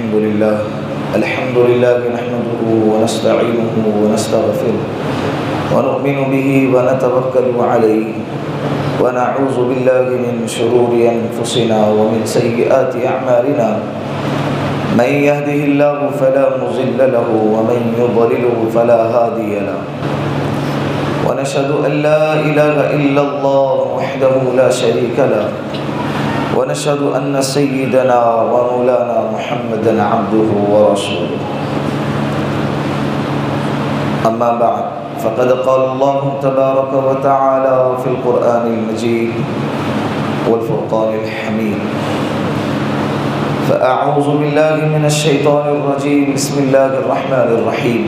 الحمد لله نحمده ونستعينه ونستغفره ونؤمن به ونتوكل عليه ونعوذ بالله من شرور أنفسنا ومن سيئات أعمالنا من يهده الله فلا مضل له ومن يضلله فلا هادي له ونشهد أن لا إله إلا الله وحده لا شريك له ونشهد أن سيدنا ومولانا محمدًا عبده ورسوله أما بعد فقد قال الله تبارك وتعالى في القرآن المجيد والفرقان الحميد فأعوذ بالله من الشيطان الرجيم بسم الله الرحمن الرحيم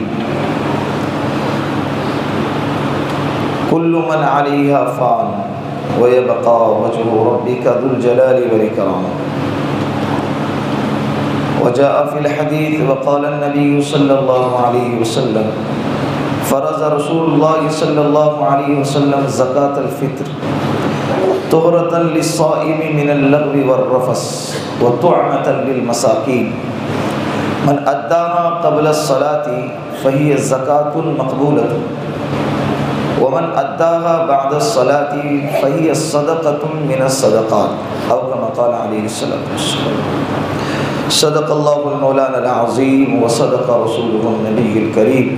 كل من عليها فان وَيَبْقَى وَجْهُ رَبِّكَ ذُو الْجَلَالِ وَالْإِكْرَامِ وَجَاءَ فِي الْحَدِيثِ وَقَالَ النَّبِيُّ صَلَّى اللَّهُ عَلَيْهِ وَسَلَّمَ فَرَضَ رَسُولُ اللَّهِ صَلَّى اللَّهُ عَلَيْهِ وَسَلَّمَ زَكَاةَ الْفِطْرِ طُهْرَةً لِلصَّائِمِ مِنَ اللَّغْوِ وَالرَّفَثِ وَطَعَامًا لِلْمَسَاكِينِ مَنْ أَدَّاهَا قَبْلَ الصَّلَاةِ فَهِيَ زَكَاةٌ مَقْبُولَةٌ ومن أداها بعد الصلاة فهي صدقة من الصدقات أو كما قال عليه الصلاة والسلام صدق الله المولانا العظيم وصدق رسوله النبي الكريم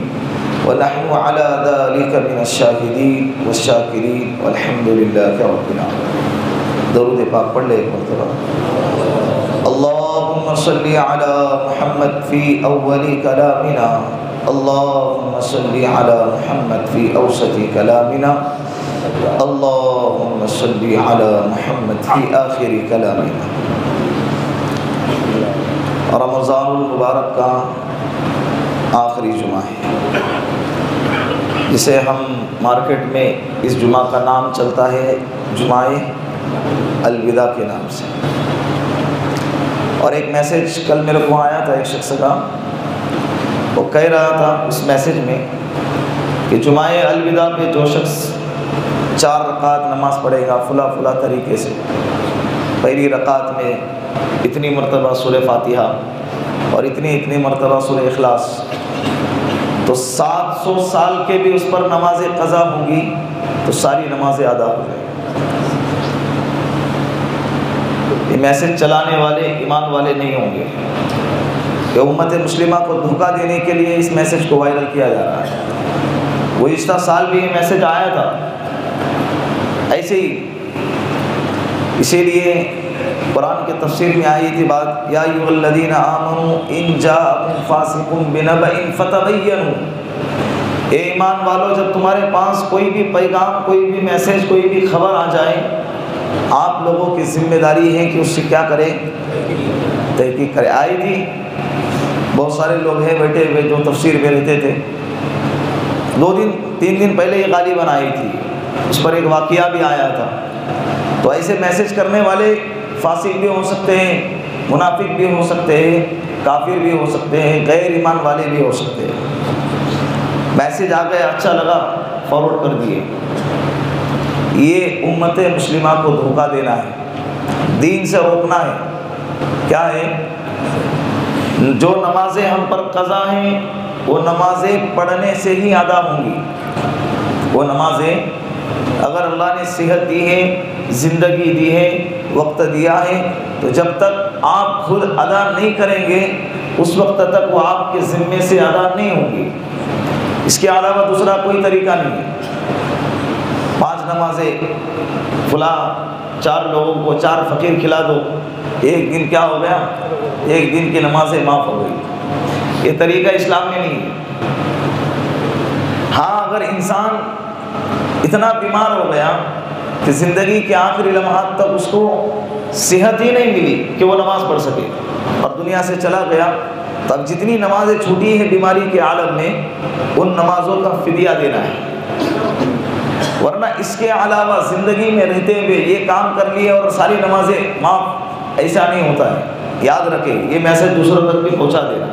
ونحن على ذلك من الشاهدين والشاكرين والحمد لله رب العالمين درود پاک پڑھ لے ایک مرتبہ اللهم صل على محمد في أول كلامنا اللهم صل على محمد في أوسط كلامنا اللهم صل على محمد في آخر كلامنا رمضان المبارक का आखिरी जुमा है जिसे हम मार्केट में इस जुमा का नाम चलता है जुमाए अलविदा के नाम से। और एक मैसेज कल मेरे को आया था एक शख्स का, वो कह रहा था उस मैसेज में कि जुमाए अलविदा पे जो शख्स 4 रकात नमाज पढ़ेगा फुला फुला तरीके से, पहली रकात में इतनी मरतबा सूरह फातिहा और इतनी मरतबा सूरह इखलास, तो 700 साल के भी उस पर नमाजें कज़ा होंगी तो सारी नमाजें अदा हो जाएंगी। ये मैसेज चलाने वाले ईमान वाले नहीं होंगे। ये उम्मत मुस्लिमा को धोखा देने के लिए इस मैसेज को वायरल किया जा रहा है। वो इस साल भी ये मैसेज आया था ऐसे ही, इसीलिए कुरान के तफसीर में आई थी बात, या अय्युहल्लज़ीना आमनू इन जाअकुम फासिकुम बिनबइन फतबय्यनू, ईमान वालों जब तुम्हारे पास कोई भी पैगाम, कोई भी मैसेज, कोई भी खबर आ जाए, आप लोगों की जिम्मेदारी है कि उससे क्या करें, तहकीक करें। आई थी, बहुत सारे लोग हैं बैठे हुए जो तफसीर में रहते थे। 2 दिन 3 दिन पहले ये गाली बनाई थी, उस पर एक वाक़िया भी आया था। तो ऐसे मैसेज करने वाले फासिक भी हो सकते हैं, मुनाफिक भी हो सकते हैं, काफिर भी हो सकते हैं, गैर ईमान वाले भी हो सकते हैं। मैसेज आ गया, अच्छा लगा, फॉरवर्ड कर दिए। ये उम्मत मुस्लिमा को धोखा देना है, दीन से रोकना है। क्या है? जो नमाजें हम पर कज़ा हैं वो नमाजें पढ़ने से ही अदा होंगी। वो नमाजें अगर अल्लाह ने सेहत दी है, ज़िंदगी दी है, वक्त दिया है, तो जब तक आप खुद अदा नहीं करेंगे उस वक्त तक वो आपके ज़िम्मे से अदा नहीं होंगी। इसके अलावा दूसरा कोई तरीका नहीं है। 5 नमाजें फुला, 4 लोगों को 4 फ़कीर खिला दो, एक दिन क्या हो गया, एक दिन की नमाजें माफ़ हो गई। ये तरीका इस्लाम में नहीं है। हाँ, अगर इंसान इतना बीमार हो गया कि ज़िंदगी के आखिरी लम्हात तक उसको सेहत ही नहीं मिली कि वो नमाज़ पढ़ सके और दुनिया से चला गया, तब जितनी नमाजें छूटी हैं बीमारी के आलम में, उन नमाजों का फिदिया देना है। वरना इसके अलावा ज़िंदगी में रहते हुए ये काम कर लिए और सारी नमाजें माफ़, ऐसा नहीं होता है। याद रखें, ये मैसेज दूसरों तक भी पहुँचा देना।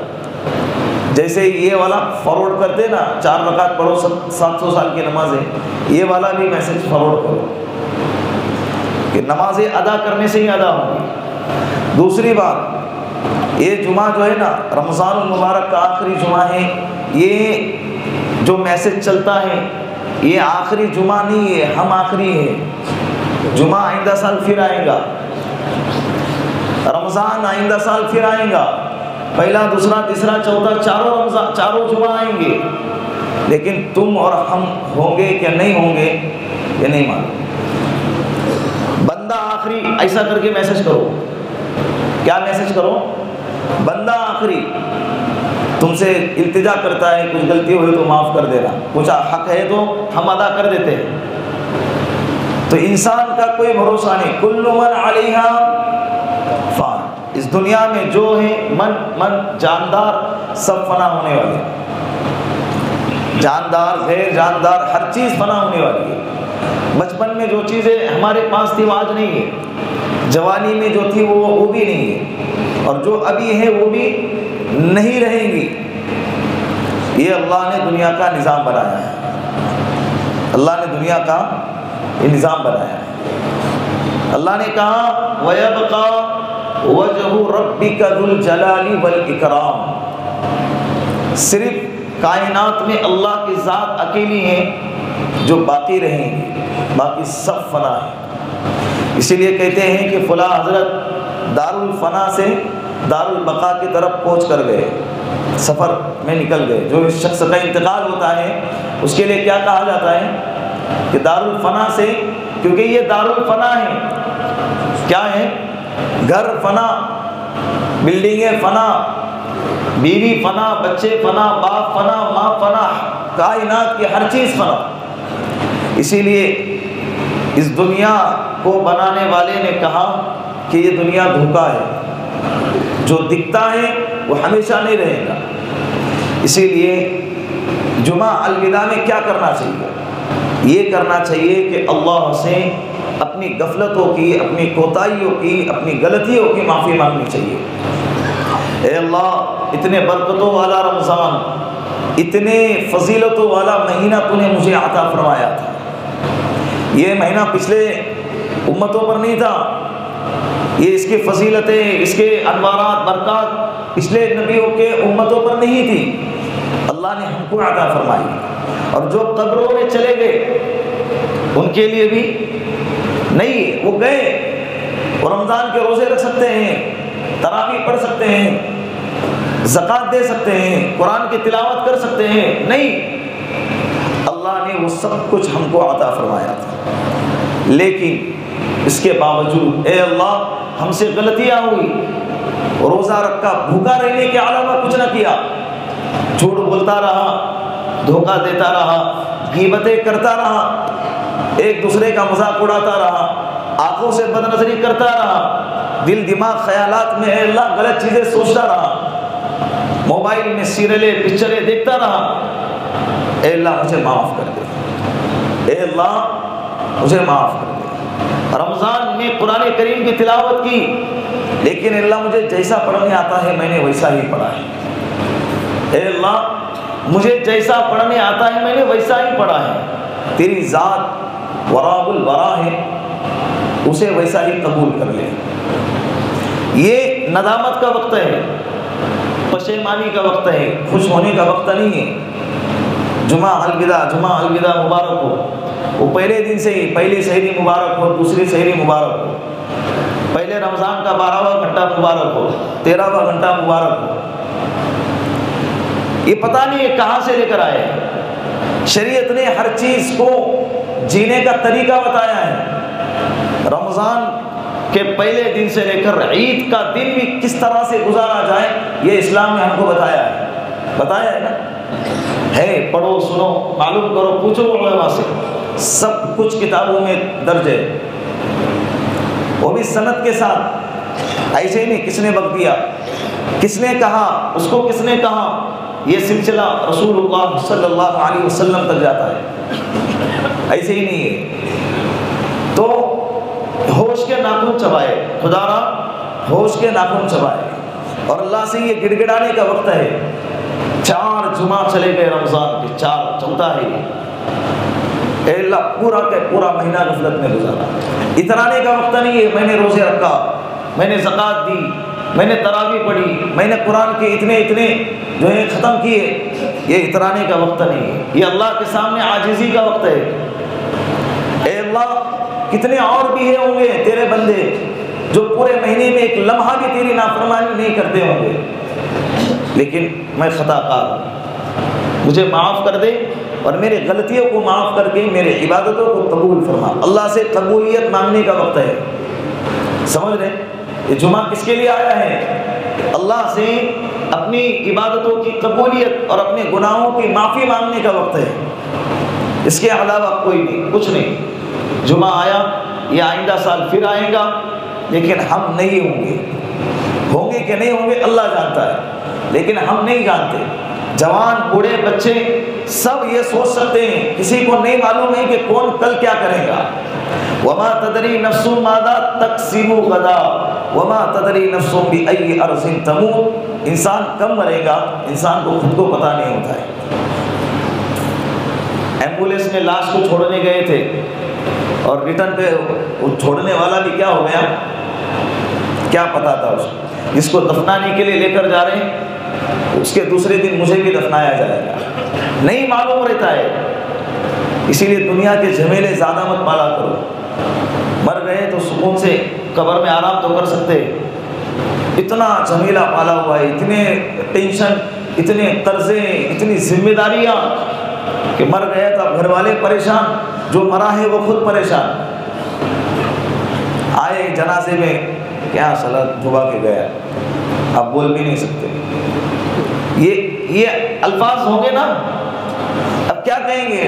जैसे ये वाला फॉरवर्ड कर देना, 4 रकात पढ़ो 700 साल की नमाजें, ये वाला भी मैसेज फॉरवर्ड करो कि नमाजें अदा करने से ही अदा होंगी। दूसरी बात, ये जुमा जो है ना रमज़ान मुबारक का आखिरी जुमा है। ये जो मैसेज चलता है ये आखिरी जुमा नहीं है, हम आखिरी हैं। जुमा आइंदा साल फिर आएगा, रमज़ान आइंदा साल फिर आएगा, पहला दूसरा तीसरा चौथा चारों रमज़ान चारों जुमा आएंगे, लेकिन तुम और हम होंगे क्या नहीं होंगे ये नहीं मालूम। बंदा आखिरी, ऐसा करके मैसेज करो। क्या मैसेज करो? बंदा आखिरी। तुमसे इल्तिजा करता है कुछ गलती हुई तो माफ़ कर देना, कुछ हक है तो हम अदा कर देते हैं। तो इंसान का कोई भरोसा नहीं। कुल्लु मन अलैहा फान, इस दुनिया में जो है मन जानदार सब फना होने वाले, जानदार गैर जानदार हर चीज़ फना होने वाली है। बचपन में जो चीज़ें हमारे पास थी वो आज नहीं है, जवानी में जो थी वो भी नहीं है, और जो अभी है वो भी नहीं रहेंगी। ये अल्लाह ने दुनिया का निज़ाम बनाया है, अल्लाह ने दुनिया का ये निज़ाम बनाया है। अल्लाह ने कहा वयबका वजहु रब्बिका जुल जलाली वल इकराम, सिर्फ कायनात में अल्लाह की ज़ात अकेली है जो बाकी रहेंगी, बाकी सब फना है। इसीलिए कहते हैं कि फला हजरत दारुल फना से दारुल बका की तरफ पहुंच कर गए, सफ़र में निकल गए। जो इस शख्स का इंतकाल होता है उसके लिए क्या कहा जाता है कि दारुल फना से, क्योंकि ये दारुल फना है। क्या है? घर फना, बिल्डिंगें फना, बीवी फना, बच्चे फना, बाप फना, माँ फना, कायनात की हर चीज़ फना। इसीलिए इस दुनिया को बनाने वाले ने कहा कि ये दुनिया धोखा है, जो दिखता है वो हमेशा नहीं रहेगा। इसीलिए जुमा अलविदा में क्या करना चाहिए? ये करना चाहिए कि अल्लाह से अपनी गफलतों की, अपनी कोताहियों की, अपनी गलतियों की माफ़ी मांगनी चाहिए। ए अल्लाह, इतने बरकतों वाला रमज़ान, इतने फजीलतों वाला महीना तूने मुझे अता फरमाया था। ये महीना पिछले उम्मतों पर नहीं था, ये इसकी फजीलतें, इसके अनवारात, बरकत पिछले नबियों के उम्मतों पर नहीं थी, अल्लाह ने हमको अता फरमाई। और जो कब्रों में चले गए उनके लिए भी नहीं, वो गए और रमज़ान के रोज़े रख सकते हैं, तरावी पढ़ सकते हैं, ज़कात दे सकते हैं, कुरान की तिलावत कर सकते हैं, नहीं, अल्लाह ने वो सब कुछ हमको अता फरमाया था। लेकिन इसके बावजूद ए अल्लाह, हमसे गलतियाँ हुई, रोज़ा रखा, भूखा रहने के अलावा कुछ ना किया, झूठ बोलता रहा, धोखा देता रहा, गीबतें करता रहा, एक दूसरे का मजाक उड़ाता रहा, आंखों से बदनजरी करता रहा, दिल दिमाग ख्यालात में ए अल्लाह गलत चीज़ें सोचता रहा, मोबाइल में सीरियलें पिक्चरें देखता रहा। ए अल्लाह, मुझे माफ़ कर दे, ए अल्लाह मुझे माफ़ कर दे। रमज़ान में कुरान करीम की तिलावत की, लेकिन अल्लाह मुझे जैसा पढ़ने आता है मैंने वैसा ही पढ़ा है। अल्लाह, मुझे जैसा पढ़ने आता है मैंने वैसा ही पढ़ा है। तेरी ज़ात वराबुल वरा है, उसे वैसा ही कबूल कर ले। ये नदामत का वक्त है, पशेमानी का वक्त है, खुश होने का वक्त नहीं है। जुमा अलविदा, जुमा अलविदा मुबारक हो। वो पहले दिन से ही, पहली सहरी मुबारक हो, दूसरी सहरी मुबारक हो, पहले रमज़ान का 12वां घंटा मुबारक हो, 13वां घंटा मुबारक हो। ये पता नहीं ये कहाँ से लेकर आए हैं। शरीयत ने हर चीज़ को जीने का तरीका बताया है। रमज़ान के पहले दिन से लेकर ईद का दिन भी किस तरह से गुजारा जाए ये इस्लाम ने हमको बताया है। बताया है ना, है, पढ़ो, सुनो, मालूम करो, पूछो उलमा से, सब कुछ किताबों में दर्ज है, वो भी सनद के साथ। ऐसे ही नहीं किसने वक्त दिया, किसने कहा, उसको किसने कहा, ये सिलसिला रसूलुल्लाह सल्लल्लाहु अलैहि वसल्लम तक जाता है, ऐसे ही नहीं है। तो होश के नाखून चबाए, खुदारा होश के नाखून चबाए। और अल्लाह से ये गिड़गिड़ाने का वक्त है। 4 जुमा चले गए रमज़ान के, 4 चौथा है। ए अल्लाह, पूरा का पूरा महीना गफलत में गुजारा। इतराने का वक्त नहीं है, मैंने रोज़े रखा, मैंने ज़कात दी, मैंने तरावी पढ़ी, मैंने कुरान के इतने इतने जो है ख़त्म किए, ये इतराने का वक्त नहीं है, ये अल्लाह के सामने आजिज़ी का वक्त है। ए अल्लाह, कितने और भी होंगे तेरे बंदे जो पूरे महीने में एक लम्हा भी तेरी नाफरमानी नहीं करते होंगे, लेकिन मैं ख़ताकार हूँ, मुझे माफ़ कर दे और मेरे गलतियों को माफ़ करके मेरे इबादतों को कबूल फरमा। अल्लाह से कबूलियत मांगने का वक्त है। समझ रहे, ये जुमा किसके लिए आया है? अल्लाह से अपनी इबादतों की कबूलियत और अपने गुनाहों की माफ़ी मांगने का वक्त है, इसके अलावा कोई नहीं, कुछ नहीं। जुमा आया, ये आइंदा साल फिर आएगा, लेकिन हम नहीं होंगे। होंगे कि नहीं होंगे अल्लाह जानता है, लेकिन हम नहीं जानते। जवान बूढ़े बच्चे सब ये सोच सकते हैं, किसी को नहीं मालूम है कि कौन कल क्या करेगा। वमा तदरी नफ्सु मादा तकसीबु गदा वमा तदरी नफ्सु बिअय्यि अर्ज़िन तमूत। इंसान कब मरेगा इंसान को खुद को पता नहीं होता है। एम्बुलेंस में लाश को छोड़ने गए थे और रिटर्न पे छोड़ने वाला भी क्या हो गया, क्या पता था उसको। जिसको दफनाने के लिए लेकर जा रहे हैं उसके दूसरे दिन मुझे भी दफनाया जाएगा, नहीं मालूम रहता है। इसीलिए दुनिया के झमेले ज़्यादा मत पाला करो। मर गए तो सुकून से कब्र में आराम तो कर सकते हैं। इतना झमेला पाला हुआ है, इतने टेंशन, इतने कर्जे, इतनी जिम्मेदारियाँ कि मर गए तो घर वाले परेशान, जो मरा है वो खुद परेशान। आए जनाजे में क्या सलाद धुबा के गया, आप बोल भी नहीं सकते। ये अल्फाज होंगे ना, अब क्या कहेंगे?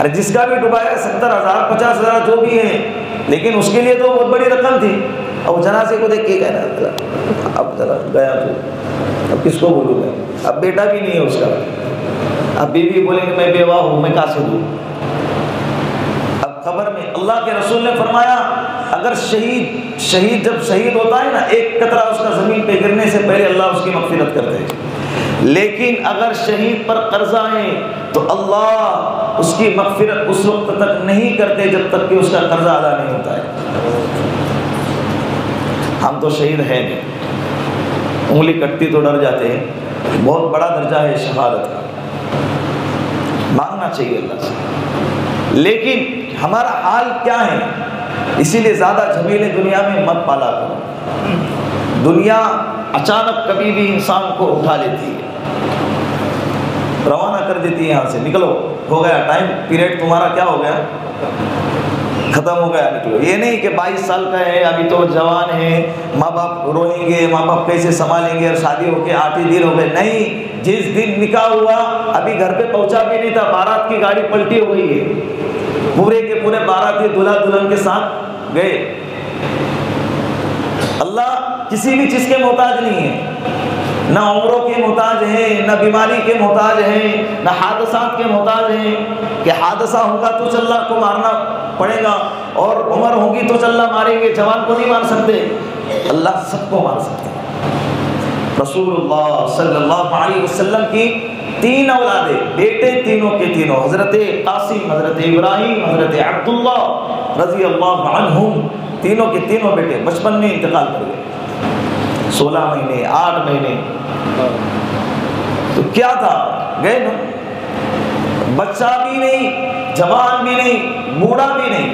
अरे जिसका भी डुबाया 70,000 50,000 जो भी है, लेकिन उसके लिए तो बहुत बड़ी रकम थी। अब जनाजे को देख के गया ना, अब जरा गया तो अब किसको बोलूँगा? अब बेटा भी नहीं है उसका, अब बीवी बोलेंगे मैं बेवा हूँ, मैं कहाँ से दूँ? अब खबर में अल्लाह के रसूल ने फरमाया, अगर शहीद जब शहीद होता है ना, एक कतरा उसका ज़मीन पे गिरने से पहले अल्लाह उसकी मग़फ़िरत करते हैं। लेकिन अगर शहीद पर कर्जा है तो अल्लाह उसकी मग़फ़िरत उस वक्त तक नहीं करते जब तक कि उसका कर्जा अदा नहीं होता है। हम तो शहीद हैं नहीं, उंगली कटती तो डर जाते हैं। बहुत बड़ा दर्जा है शहादत का, मांगना चाहिए अल्लाह से। लेकिन हमारा हाल क्या है, इसीलिए ज़्यादा झमेले दुनिया में मत पाला करो। दुनिया अचानक कभी भी इंसान को उठा लेती है, रवाना कर देती है, यहाँ से निकलो, हो गया टाइम पीरियड तुम्हारा, क्या हो गया, ख़त्म हो गया, निकलो। ये नहीं कि 22 साल का है, अभी तो जवान है, माँ बाप रोएंगे, माँ बाप कैसे संभालेंगे, और शादी होके 8 ही दिन हो गए। नहीं, जिस दिन निकाह हुआ अभी घर पर पहुँचा भी नहीं था, बारात की गाड़ी पलटी हो गई है, पूरे के पूरे बाराती दूल्हा दुल्हन के साथ गए। अल्लाह किसी भी चीज़ के मोहताज नहीं है, ना उम्रों के मोहताज है, ना बीमारी के मोहताज है, ना हादसात के मोहताज है कि हादसा होगा तो चल्ला को मारना पड़ेगा और उम्र होगी तो चल्ला मारेंगे, जवान को नहीं मार सकते। अल्लाह सबको मार सकते हैं। रसूलुल्लाह सल्लल्लाहु अलैहि वसल्लम की 3 औलादे, बेटे तीनों के तीनों, हजरत कासिम, हजरत इब्राहिम, हजरत अब्दुल्ला रजी अल्लाह अन्हुम, तीनों के तीनों बेटे बचपन में इंतकाल कर गए, 16 महीने, 8 महीने। तो क्या था, गए ना, बच्चा भी नहीं, जवान भी नहीं, बूढ़ा भी नहीं।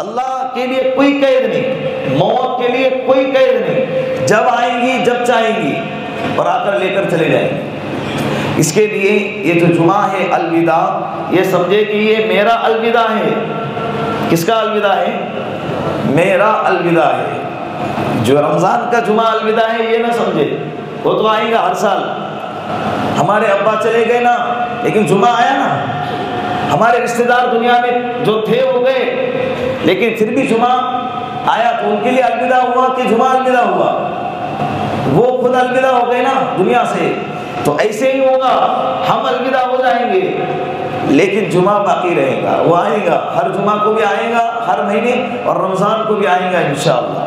अल्लाह के लिए कोई कैद नहीं, मौत के लिए कोई कैद नहीं, जब आएंगी जब चाहेंगी और आकर लेकर चले जाएंगे। इसके लिए ये जो जुमा है अलविदा, ये समझे कि ये मेरा अलविदा है। किसका अलविदा है? मेरा अलविदा है। जो रमज़ान का जुमा अलविदा है ये ना समझे, वो तो आएगा हर साल। हमारे अब्बा चले गए ना, लेकिन जुमा आया ना। हमारे रिश्तेदार दुनिया में जो थे वो गए, लेकिन फिर भी जुमा आया तो उनके लिए अलविदा हुआ कि जुमा अलविदा हुआ? वो खुद अलविदा हो गए ना दुनिया से, तो ऐसे ही होगा, हम अलविदा हो जाएंगे लेकिन जुमा बाकी रहेगा। वो आएगा, हर जुमा को भी आएगा, हर महीने, और रमज़ान को भी आएगा इंशाअल्लाह,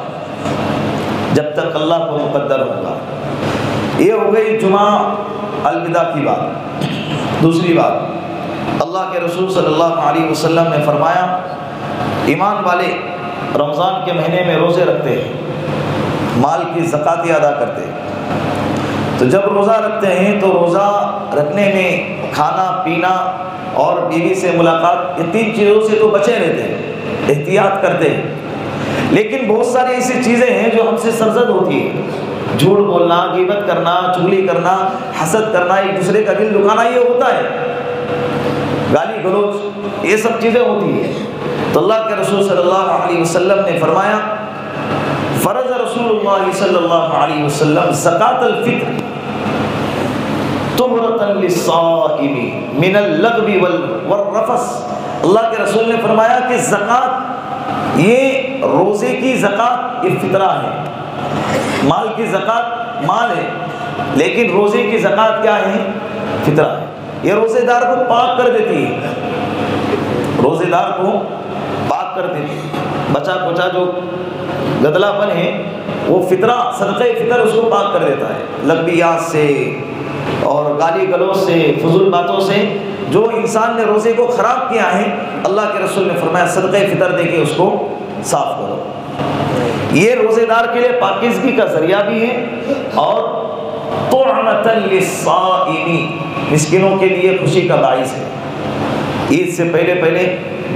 जब तक अल्लाह को मुकद्दर होगा। ये हो गई जुमा अलविदा की बात। दूसरी बात, अल्लाह के रसूल सल्लल्लाहु अलैहि वसल्लम ने फरमाया, ईमान वाले रमज़ान के महीने में रोज़े रखते हैं माल की ज़कात अदा करते हैं। तो जब रोज़ा रखते हैं तो रोज़ा रखने में खाना पीना और बीवी से मुलाकात, ये तीन चीज़ों से तो बचे रहते हैं, एहतियात करते हैं। लेकिन बहुत सारी ऐसी चीज़ें हैं जो हमसे सरजद होती है, झूठ बोलना, गीबत करना, चुगली करना, हसद करना, एक दूसरे का दिल दुखाना, ये होता है, गाली गलौज, ये सब चीज़ें होती है। तो अल्लाह के रसूल सल्लल्लाहु अलैहि वसल्लम ने फरमाया, फ़रज़ रसूलुल्लाह सल्लल्लाहु अलैहि वसल्लम ज़कातुल फ़ित्र तुहरतन लिस्साइमी मिनल लगवी वल्रफ़स। अल्लाह के रसूल ने फरमाया कि ज़कात, ये रोज़े की ज़कात ये फितरा है। माल की ज़कात माल है, लेकिन रोज़े की ज़कात क्या है? फितरा है। ये रोज़ेदार को पाक कर देती है, रोज़ेदार को पाक कर देती है। बचा कुचा जो गदलापन है वो फितरा, सदक़े फितर उसको पाक कर देता है लगबियात से और गाली गलौज से, फजूल बातों से। जो इंसान ने रोज़े को ख़राब किया है, अल्लाह के रसूल ने फरमाया सदक़े फितर देके उसको साफ करो। ये रोज़ेदार के लिए पाकिज़गी का ज़रिया भी है और तुअमतन लिस्साइमी, मिस्किनों के लिए खुशी का बाइस है। ईद से पहले पहले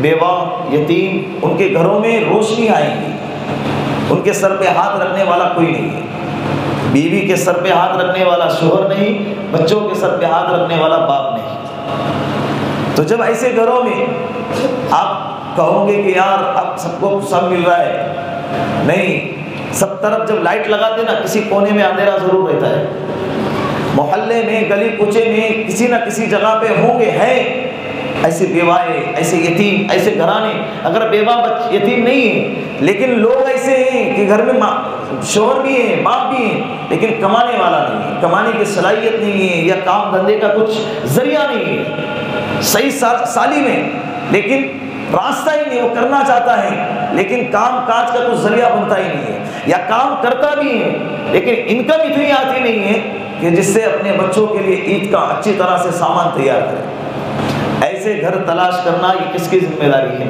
बेवा यतीम, उनके घरों में रोशनी आएगी, उनके सर पे हाथ रखने वाला कोई नहीं है, बीवी के सर पे हाथ रखने वाला शोहर नहीं, बच्चों के सर पे हाथ रखने वाला बाप नहीं। तो जब ऐसे घरों में आप कहोगे कि यार अब सबको सब मिल रहा है, नहीं, सब तरफ जब लाइट लगाते ना किसी कोने में अंधेरा जरूर रहता है। मोहल्ले में, गली कूचे में, किसी ना किसी जगह पे होंगे है ऐसे बेवाए, ऐसे यतीम, ऐसे घराने। अगर बेवा यतीम नहीं है लेकिन लोग ऐसे हैं कि घर में शोहर भी है, बाप भी है, लेकिन कमाने वाला नहीं है, कमाने की सलाहियत नहीं है या काम धंधे का कुछ जरिया नहीं है सही साली में, लेकिन रास्ता ही नहीं, वो करना चाहता है लेकिन काम काज का कुछ जरिया बनता ही नहीं है, या काम करता भी है लेकिन इनकम इतनी आती नहीं है कि जिससे अपने बच्चों के लिए ईद का अच्छी तरह से सामान तैयार करें। ऐसे घर तलाश करना ये किसकी जिम्मेदारी है?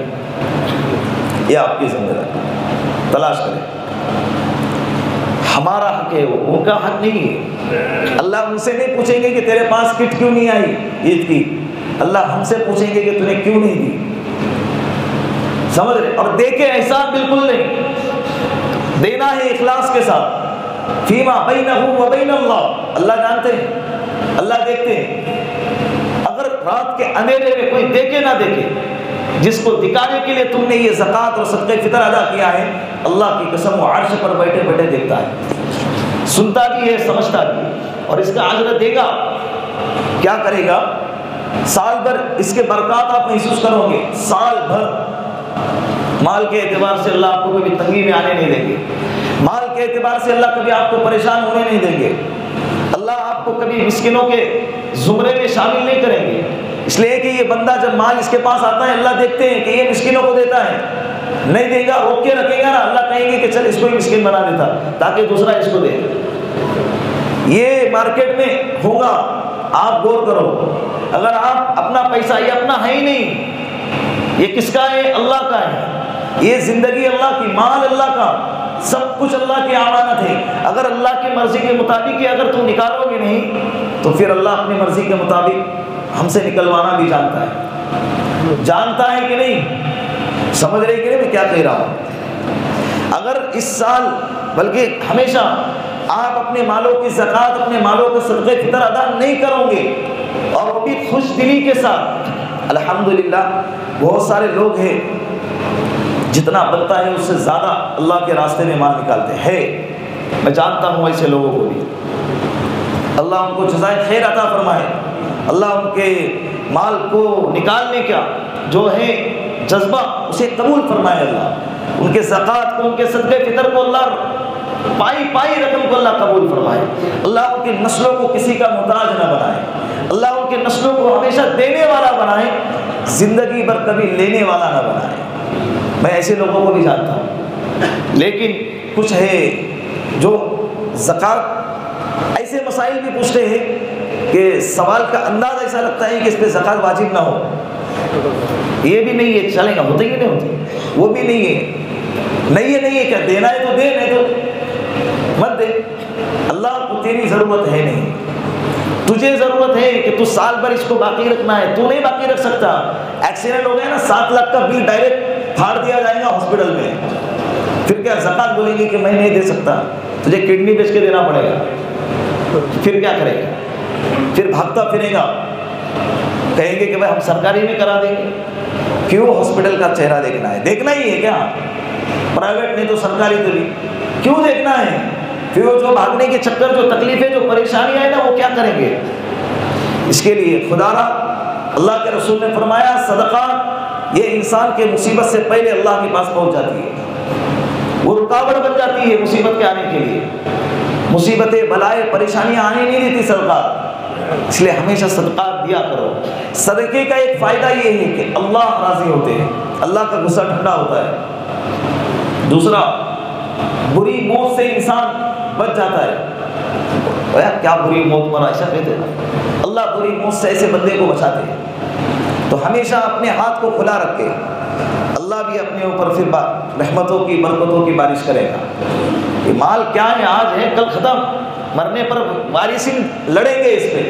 ये आपकी जिम्मेदारी, तलाश करें। हमारा हक है वो, उनका हक नहीं है। अल्लाह उनसे नहीं पूछेंगे कि तेरे पास किट क्यों नहीं आई ईद की, अल्लाह हमसे पूछेंगे कि तूने क्यों नहीं दी, समझ रहे? और देखे ऐसा बिल्कुल नहीं देना है, इखलास के साथ। फीमा बैनहु व बैन अल्लाह, अल्लाह जानते हैं, अल्लाह देखते हैं। रात के अंधेरे में कोई देखे ना देखे, जिसको दिखाने के लिए तुमने ये ज़कात और सदक़े फितर अदा किया है, अल्लाह की कसम वो अर्श पर बैठे बैठे देखता है, सुनता भी है, समझता भी है, और इसका आजरा देगा। क्या करेगा? साल भर इसके बरकत आप महसूस करोगे, साल भर। माल के एतबार से अल्लाह आपको कभी तंगी में आने नहीं देंगे, माल के एतबार से अल्लाह कभी आपको परेशान होने नहीं देंगे, अल्लाह आपको कभी मिस्किनों के जुमरे में शामिल नहीं करेंगे। इसलिए कि ये बंदा जब माल इसके पास आता है, अल्लाह देखते हैं कि ये मिस्किनों को देता है, नहीं देगा रोक के रखेगा ना, अल्लाह कहेंगे कि चल इसको ही मिस्किन बना देता ताकि दूसरा इसको दे। ये मार्केट में होगा, आप गौर करो। अगर आप अपना पैसा, ये अपना है ही नहीं, ये किसका है? अल्लाह का है। ये जिंदगी अल्लाह की, माल अल्लाह का, सब कुछ अल्लाह की अमानत है। अगर अल्लाह की मर्जी के मुताबिक अगर तुम निकालोगे नहीं तो फिर अल्लाह अपनी मर्जी के मुताबिक हमसे निकलवाना भी जानता है, जानता है कि नहीं? समझ रहे कि नहीं मैं क्या कह रहा हूँ? अगर इस साल बल्कि हमेशा आप अपने मालों की ज़कात, अपने मालों का सदक़े फितर अदा नहीं करोगे, और वो भी खुश दिली के साथ, अल्हम्दुलिल्लाह बहुत सारे लोग हैं जितना बनता है उससे ज़्यादा अल्लाह के रास्ते में माल निकालते हैं। मैं जानता हूँ ऐसे लोगों को भी, अल्लाह उनको जज़ाए खैर अता फरमाए, अल्लाह उनके माल को निकालने का जो है जज्बा उसे कबूल फरमाए अल्लाह, उनके ज़कात को, उनके सदक़े फितर को अल्लाह पाई पाई रकम को अल्लाह कबूल फरमाए। अल्लाह उनकी नस्लों को किसी का मोहताज न बनाए, अल्लाह उनकी नस्लों को हमेशा देने वाला बनाए, ज़िंदगी भर कभी लेने वाला न बनाए। मैं ऐसे लोगों को भी जानता हूँ, लेकिन कुछ है जो ज़कात ऐसे मसाइल भी पूछते हैं कि सवाल का अंदाज़ ऐसा लगता है कि इस पर ज़कात वाजिब ना हो, ये भी नहीं है चलेगा, होते ही नहीं होते, वो भी नहीं है, नहीं है, नहीं है, क्या देना है तो दे, नहीं तो मत दे, अल्लाह को तेरी ज़रूरत है नहीं, तुझे ज़रूरत है कि तू साल भर इसको बाकी रखना है, तू नहीं बाकी रख सकता। एक्सीडेंट हो गया ना, 7 लाख का बिल डायरेक्ट फाड़ दिया जाएगा हॉस्पिटल में, फिर क्या ज़कात बोलेंगे कि मैं नहीं दे सकता, तुझे किडनी बेच के देना पड़ेगा, फिर क्या करेगा? फिर भागता फिरेगा, कहेंगे कि भाई हम सरकारी में करा देंगे। क्यों? हॉस्पिटल का चेहरा देखना है, देखना ही है क्या? प्राइवेट नहीं तो सरकारी तो नहीं, क्यों देखना है? फिर वो जो भागने के चक्कर, जो तकलीफें, जो परेशानियां हैं ना, वो क्या करेंगे? इसके लिए खुदारा अल्लाह के रसूल ने फरमाया, सदका ये इंसान के मुसीबत से पहले अल्लाह के पास पहुँच जाती है, वो रुकावट बन जाती है मुसीबत के आने के लिए। मुसीबतें, बलाएँ, परेशानियाँ आने नहीं देती सरकार, इसलिए हमेशा सदका दिया करो। सदके का एक फायदा ये है कि अल्लाह राजी होते हैं, अल्लाह का गुस्सा ठंडा होता है। दूसरा, बुरी मौत से इंसान बच जाता है। तो यार क्या बुरी मौत मरा, ऐसा कहते हैं। अल्लाह बुरी मौत से ऐसे बंदे को बचाते हैं। तो हमेशा अपने हाथ को खुला रखे, अल्लाह भी अपने ऊपर फिर रहमतों की, बरकतों की बारिश करेगा। ये माल क्या है, आज है कल खत्म, मरने पर वारिसिन लड़ेंगे, इस पर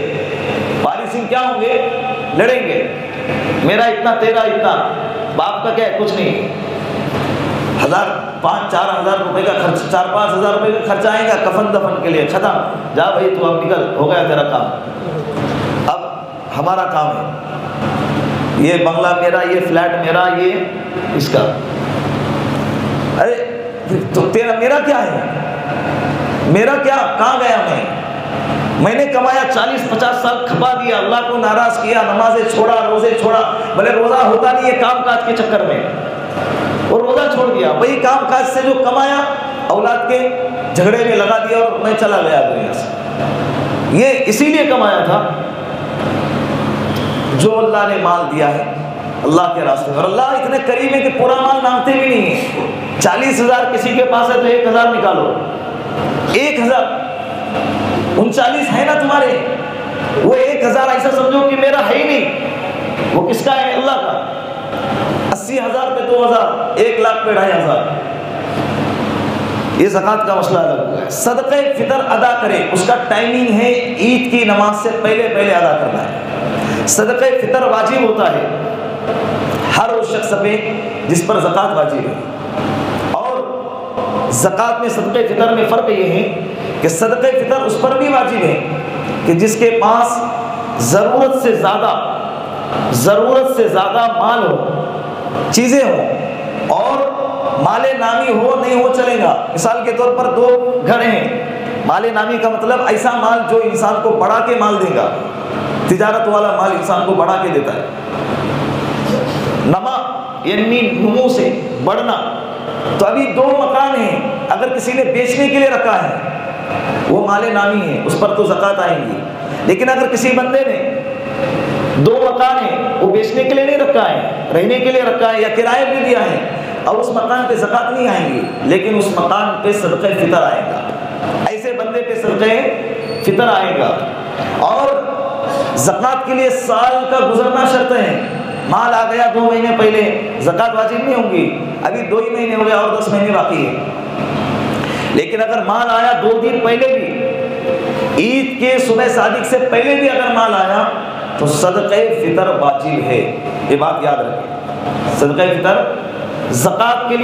वारिसिन क्या होंगे, लड़ेंगे, मेरा इतना तेरा इतना, बाप का क्या है, कुछ नहीं। 1,000 5 4 हज़ार रुपए का खर्च, 4 5 हज़ार रुपए का खर्च आएगा कफन दफन के लिए, खत्म, जा भाई तू अब निकल, हो गया तेरा काम, अब हमारा काम है, ये बंगला मेरा, ये फ्लैट मेरा, ये इसका, अरे तो तेरा मेरा क्या है, मेरा क्या, कहाँ गया मैं, मैंने कमाया 40 50 साल खपा दिया, अल्लाह को नाराज किया, नमाजें छोड़ा, रोजे छोड़ा, भले रोजा होता नहीं है काम काज के चक्कर में, और रोजा छोड़ दिया, वही काम काज से जो कमाया औलाद के झगड़े में लगा दिया और मैं चला गया दुनिया से। ये इसीलिए कमाया था। जो अल्लाह ने माल दिया है अल्लाह के रास्ते में, और अल्लाह इतने करीब है कि पूरा माल मांगते भी नहीं है। 40,000 किसी के पास है तो 1,000 निकालो, 1,039 है ना तुम्हारे, वो 1,000 ऐसा समझो कि मेरा है ही नहीं, वो किसका है, अल्लाह का। 80,000 पे 2,000, 1 लाख पे 2,500, ये ज़कात का मसला अलग हुआ है। सदक़े फितर अदा करें, उसका टाइमिंग है ईद की नमाज से पहले पहले अदा करना है। सदक़े फितर वाजिब होता है हर उस शख्स पे जिस पर ज़कात वाजिब है। ज़कात में, सदक़े फितर में फ़र्क ये है कि सदक़े फितर उस पर भी वाजिब है कि जिसके पास ज़रूरत से ज़्यादा माल हो, चीज़ें हो, और माले नामी हो नहीं हो चलेगा। मिसाल के तौर पर 2 घर हैं, माले नामी का मतलब ऐसा माल जो इंसान को बढ़ा के माल देगा, तिजारत वाला माल इंसान को बढ़ा के देता है। नमा यानी नमू से बढ़ना। तो अभी 2 मकान हैं, अगर किसी ने बेचने के लिए रखा है वो माले नामी है, उस पर तो ज़कात आएगी। लेकिन अगर किसी बंदे ने 2 मकान है, वो बेचने के लिए नहीं रखा है, रहने के लिए रखा है या किराए भी दिया है, और उस मकान पे ज़कात नहीं आएगी, लेकिन उस मकान पे सदक़े फितर आएगा। ऐसे बंदे पे सदक़े फितर आएगा। और ज़कात के लिए साल का गुजरना शर्त है। माल आ गया 2 महीने पहले, ज़कात वाजिब नहीं होगी। अभी 2 ही महीने हो गया और 10 महीने बाकी है। लेकिन अगर माल आया 2 दिन पहले भी, ईद के सुबह सादिक से पहले भी अगर माल आया तो सदक़े फितर वाजिब है। ये बात याद रखें। सदक़े फितर ज़कात के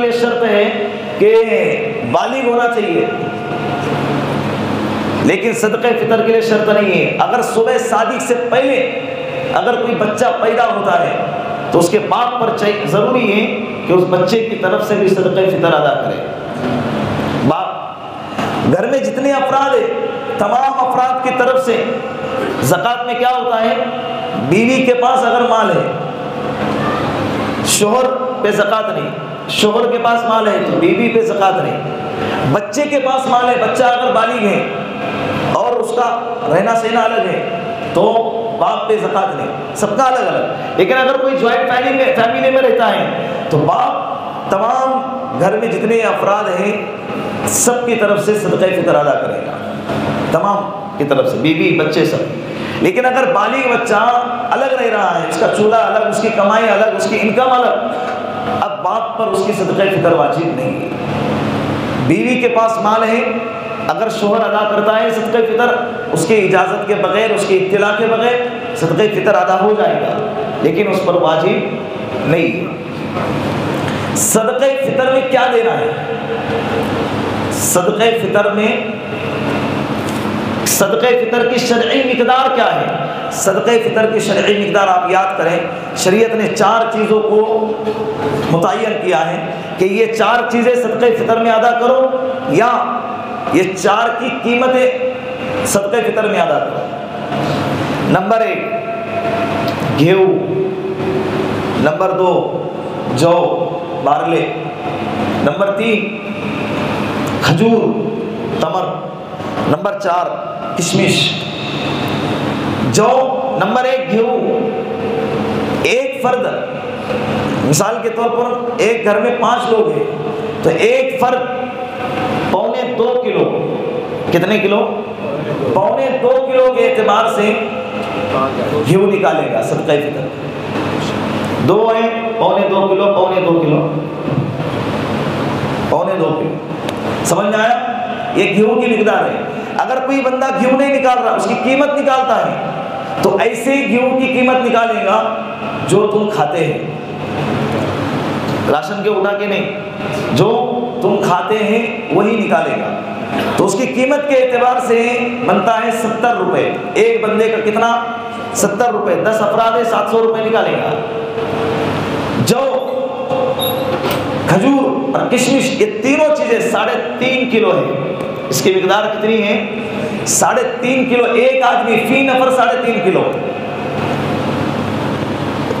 लिए शर्त है कि बालिग होना चाहिए, लेकिन सदक़े फितर के लिए शर्त नहीं है। अगर सुबह सादिक से पहले अगर कोई बच्चा पैदा होता है तो उसके बाप पर ज़रूरी है कि उस बच्चे की तरफ से भी सदक़े फितर अदा करे। बाप, घर में जितने अफराद है तमाम अफराद की तरफ से ज़कात में क्या होता है? बीवी के पास अगर माल है, शोहर पे ज़कात नहीं, शोहर के पास माल है तो बीवी पे ज़कात नहीं। बच्चे के पास माल है, बच्चा अगर बालिग है और उसका रहना सहना अलग है तो बाप पे ज़कात नहीं, सबका अलग अलग। लेकिन अगर कोई ज्वाइंट फैमिली में रहता है तो बाप तमाम घर में जितने अफराद हैं सबकी तरफ से सदक़े फितर अदा करेगा, तमाम की तरफ से, बीवी बच्चे सब। लेकिन अगर बालिग बच्चा अलग रह रहा है, उसका चूल्हा अलग, उसकी कमाई अलग, उसकी इनकम अलग, अब बाप पर उसकी सदक़े फितर वाजिब नहीं है। बीवी के पास माल है, अगर शोहर अदा करता है सदक़े फ़ितर, उसकी इजाज़त के बग़ैर, उसकी इत्तला के बग़ैर सदक़े फ़ितर अदा हो जाएगा, लेकिन उस पर वाजिब नहीं है। सदक़े फ़ितर में क्या देना है? सदक़े फ़ितर में सदक़े फ़ितर की शरई मिक़दार क्या है? सदक़े फ़ितर की शरई मिक़दार आप याद करें, शरीयत ने चार चीज़ों को मुतय्यन किया है कि ये चार चीज़ें सदक़े फ़ितर में अदा करो या ये चार की कीमतें सदक़े फ़ितर में अदा करो। नंबर 1 गेहूँ, नंबर 2 जौ बारले, नंबर 3 खजूर तमर, नंबर 4 किशमिश। जौ, नंबर 1 गेहूँ। एक फर्द, मिसाल के तौर पर एक घर में 5 लोग हैं तो एक फर्द 2 किलो, कितने किलो? 2.25 किलो के एतबार से घी निकालेगा सदक़े फ़ितर। 2 है 2.25 किलो, 2.25 किलो, 2.25 किलो। समझ में आया? ये घी की मिकदार है। अगर कोई बंदा घी नहीं निकाल रहा, उसकी कीमत निकालता है, तो ऐसे घी की कीमत निकालेगा जो तुम खाते हैं, राशन के उठा के नहीं, जो तुम खाते हैं वही निकालेगा। तो उसकी कीमत के एतबार से बनता है 70 रुपए। एक बंदे का कितना? 70 रुपए। 10 अफराद है, 700 रुपए निकालेगा। जौ, खजूर और किशमिश, ये तीनों चीजें 3.5 किलो है। इसकी मिकदार कितनी है? 3.5 किलो। एक आदमी फी नफर 3.5 किलो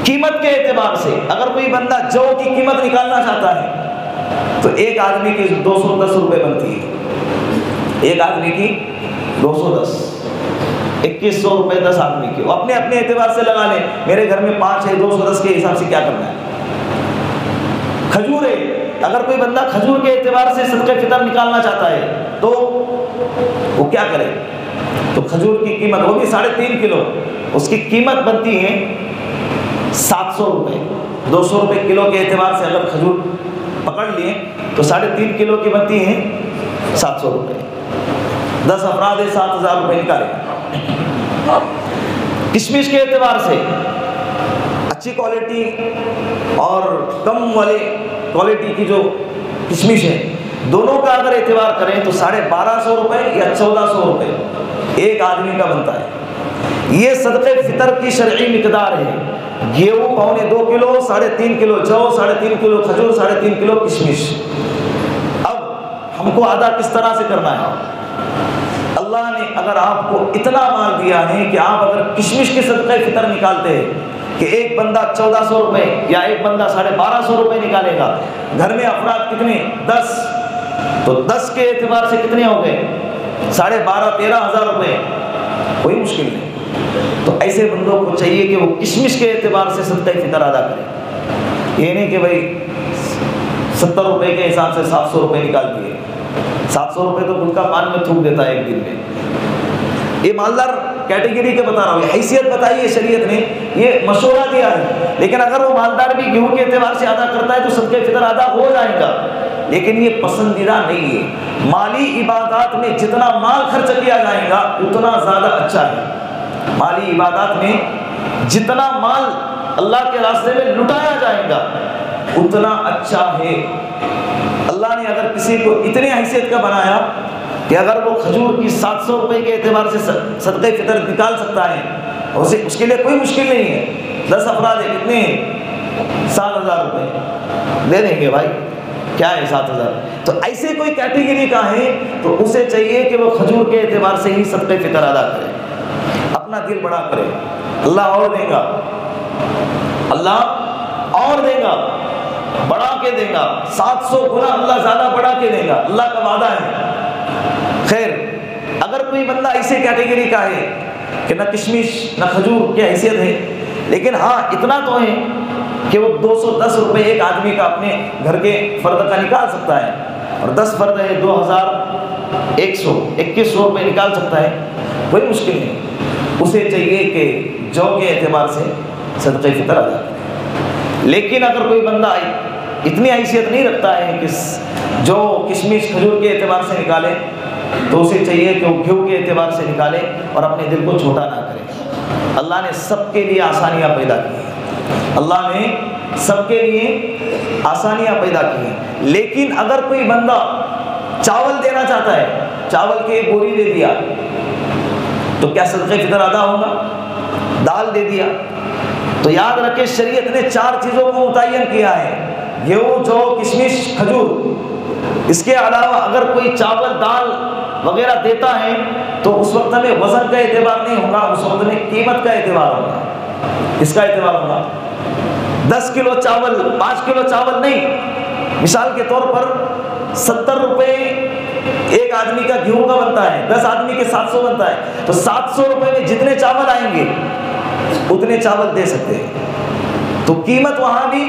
कीमत के एतबार से। अगर कोई बंदा जौ की कीमत निकालना चाहता है तो एक आदमी की 210 रुपए बनती है। एक आदमी की 210, 2100 रुपए 10 आदमी की। अपने अपने एतबार से लगा लें, मेरे घर में 5 है, 210 के हिसाब से क्या करना है। खजूर है, अगर कोई बंदा खजूर के एतबार से सदक़े फ़ितर निकालना चाहता है तो वो क्या करे? तो खजूर की कीमत, वो भी 3.5 किलो, उसकी कीमत बनती है 700 रुपए। 200 रुपए किलो के एतबार से अगर खजूर पकड़ लिए तो 3.5 किलो की बनती है 700 रुपए। 10 अफराद है, 7000 रुपए निकाले। किशमिश के एतबार से अच्छी क्वालिटी और कम वाले क्वालिटी की जो किशमिश है, दोनों का अगर एतबार करें तो 1250 रुपए या 1400 रुपए एक आदमी का बनता है। ये सदक़े फ़ितर की शरई मिक़दार है। गेहूँ 2.25 किलो, 3.5 किलो जौ, 3.5 किलो खजूर, 3.5 किलो किशमिश। अब हमको अदा किस तरह से करना है? अल्लाह ने अगर आपको इतना माल दिया है कि आप अगर किशमिश के सदक़े फ़ितर निकालते हैं कि एक बंदा 1400 रुपए या एक बंदा 1250 रुपए निकालेगा, घर में अफराद कितने? 10, तो 10 के एतबार से कितने हो गए? 12,000-13,000 रुपये। कोई मुश्किल नहीं। तो ऐसे बंदों को चाहिए कि वो किशमिश के एतबार से सदक़े फ़ितर अदा करें। ये नहीं कि भाई 70 रुपए के हिसाब से 700 रुपए निकाल दिए। 700 रुपए तो उनका पान में थूक देता है एक दिन में। ये मालदार कैटेगरी के बता रहा हूँ, हैसियत बताई है शरीयत ने, ये मशवरा दिया है। लेकिन अगर वो मालदार भी गेहूँ के एतबार से अदा करता है तो सदक़े फ़ितर अदा हो जाएगा, लेकिन ये पसंदीदा नहीं है। माली इबादात में जितना माल खर्च किया जाएगा उतना ज़्यादा अच्छा है। माली इबादात में जितना माल अल्लाह के रास्ते में लुटाया जाएगा उतना अच्छा है। अल्लाह ने अगर किसी को इतने हैसियत का बनाया कि अगर वो खजूर की 700 रुपए के एतबार से सदक़े फ़ितर निकाल सकता है, उसे उसके लिए कोई मुश्किल नहीं है। 10 अफराद है, कितने हैं? 7,000 रुपये दे देंगे भाई, क्या है 7,000। तो ऐसे कोई कैटेगरी का है तो उसे चाहिए कि वो खजूर के एतबार से ही सदक़े फ़ितर अदा करे, अपना दिल बड़ा करे। अल्लाह और देगा, अल्लाह और देगा, बढ़ा के देगा। 700 गुना अल्लाह ज्यादा बढ़ा के देगा, अल्लाह का वादा है। खैर, अगर कोई बंदा ऐसे कैटेगरी का है कि ना किशमिश ना खजूर की हैसियत है, लेकिन हाँ इतना तो है कि वो 210 रुपए एक आदमी का अपने घर के फर्द का निकाल सकता है, और 10 फर्द है 2100 रुपये निकाल सकता है, कोई मुश्किल नहीं। उसे चाहिए कि जौ के एतबार से सदक़े फ़ितर अदा करें। लेकिन अगर कोई बंदा इतनी हैसियत नहीं रखता है कि जो किशमिश खजूर के एतबार से निकाले तो उसे चाहिए कि वो घी के एतबार से निकाले और अपने दिल को छोटा ना करे। अल्लाह ने सबके लिए आसानियाँ पैदा की हैं, अल्लाह ने सबके लिए आसानियाँ पैदा की हैं। लेकिन अगर कोई बंदा चावल देना चाहता है, चावल की एक बोरी दे दिया तो क्या सदक़े फितर अदा होगा? दाल दे दिया तो याद रखें शरीयत ने चार चीज़ों को मुतय्यन किया है, गेहूँ, जौ, किशमिश, खजूर। इसके अलावा अगर कोई चावल, दाल वगैरह देता है तो उस वक्त में वज़न का एतबार नहीं होगा, उस वक्त में कीमत का एतबार होगा, इसका एतबार होगा। 10 किलो चावल, 5 किलो चावल नहीं, मिसाल के तौर पर 70 रुपये एक आदमी का गेहूँ का बनता है, 10 आदमी के 700 बनता है, तो 700 रुपये में जितने चावल आएंगे उतने चावल दे सकते हैं। तो कीमत वहाँ भी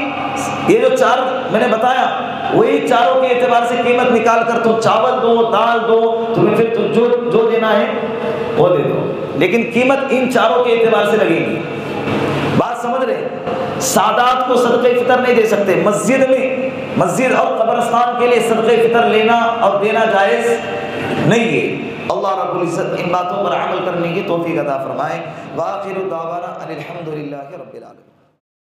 ये जो चार मैंने बताया वही चारों के एतबार से कीमत निकाल कर तुम चावल दो, दाल दो, तुम्हें फिर तुम जो देना है वो दे दो, लेकिन कीमत इन चारों के एतबार से लगेगी। बात समझ रहे? सादात को सदक़े फितर नहीं दे सकते। मस्जिद में, मस्जिद और कब्रिस्तान के लिए सदक़े फितर लेना और देना जायज़ नहीं है। अल्लाह रब्बुल इज़्ज़त इन बातों पर अमल करने की तौफीक अता फरमाए। वाखिरु दावाना अनिल हम्दुलिल्लाहि रब्बिल आलमीन।